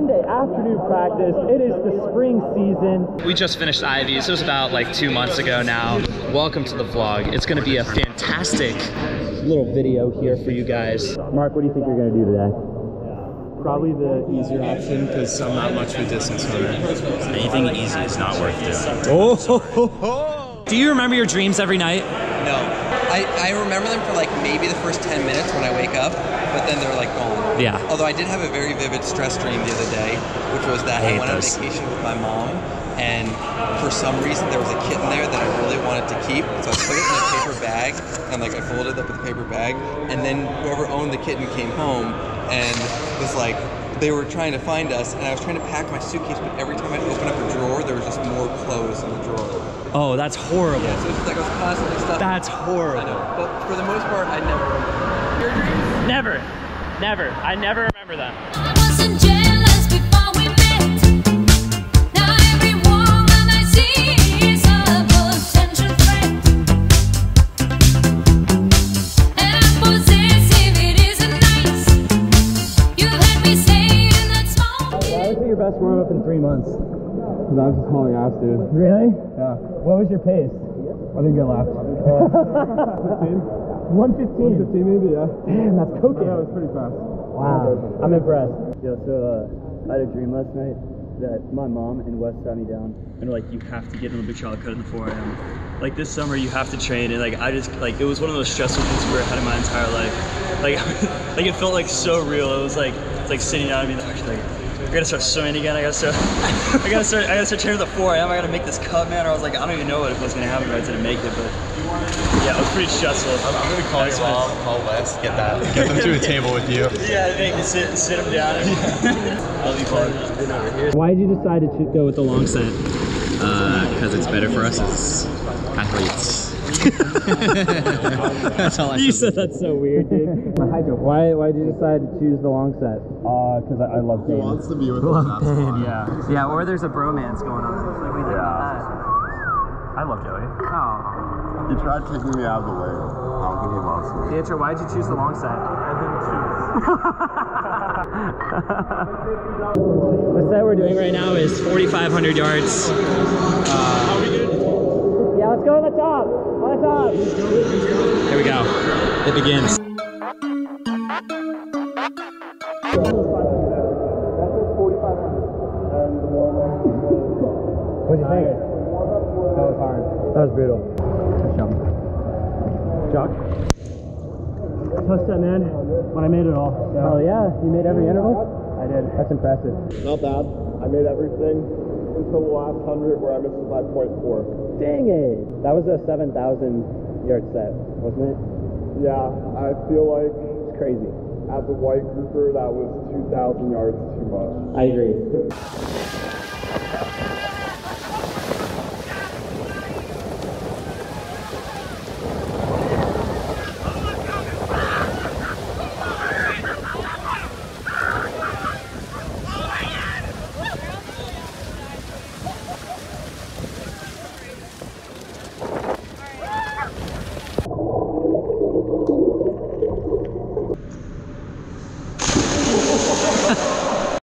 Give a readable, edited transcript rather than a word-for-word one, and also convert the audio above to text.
Monday afternoon practice. It is the spring season. We just finished Ivies. It was about like 2 months ago now. Welcome to the vlog. It's going to be a fantastic little video here for you guys. Mark, what do you think you're going to do today? Probably the easier option because I'm not much of a distance runner. Anything easy is not worth doing. Oh, ho, ho, ho. Do you remember your dreams every night? No. I remember them for like maybe the first 10 minutes when I wake up, but then they're like gone. Yeah. Although I did have a very vivid stress dream the other day, which was that I went on vacation with my mom, and for some reason there was a kitten there that I really wanted to keep, so I put it in a paper bag, and like I folded it up with a paper bag, and then whoever owned the kitten came home and was like, they were trying to find us, and I was trying to pack my suitcase, but every time I'd open up a drawer, there was just more clothes in the drawer. Oh, that's horrible. Yeah, so it's like I was constantly stuck. That's horrible. I know, but for the most part, I never remember. Your dreams? Never. Never. I never remember them. I wasn't jealous before we met. Now every woman I see is a potential threat. And I'm possessive, it isn't nice. You had me stay in that small. I would say your best warm-up in 3 months. Cause I was just hauling ass, dude. Really? Yeah. What was your pace? I didn't get lapped. 1:15? 1:15 maybe, yeah. Damn, that's cooking. Yeah, it was pretty fast. Wow. I'm impressed. Yo, so I had a dream last night that my mom and Wes sat me down and were like, you have to get an Olympic shot cut in the 4 a.m. Like this summer you have to train, and like I just like it was one of those stressful things where I had in my entire life. Like like it felt like so real. It was like it's like sitting down and being actually like, I gotta start swimming again. I gotta start training at 4 a.m. I gotta make this cut, man. Or I was like, I don't even know what was gonna happen, but I didn't make it. But yeah, it was pretty stressful. I'm gonna call your mom, call Wes, get them to a table with you. Yeah, make them sit them down. I'll be fun. Why did you decide to go with the long set? Because it's better for us as athletes. That's all I you said. That's so weird, dude. Why did you decide to choose the long set? Because I love pain. He wants to be with pain, yeah. Yeah, or there's a bromance going on. Like we did that. I love Joey. Oh. You tried kicking me out of the way. I don't think he wants me. Pietro, why did you choose the long set? I didn't choose. The set we're doing right now is 4,500 yards. How are we doing? Yeah, let's go to the top. On the top. Here we go. It begins. What'd you think? That was hard. That was brutal. Nice jump. Jock? Plus that, man. But I made it all. So. Oh yeah, you made every interval? I did. That's impressive. Not bad. I made everything until the last 100 where I missed 5.4. Dang it! That was a 7,000-yard set, wasn't it? Yeah, I feel like... It's crazy. As a white grouper, that was 2,000 yards too much. I agree.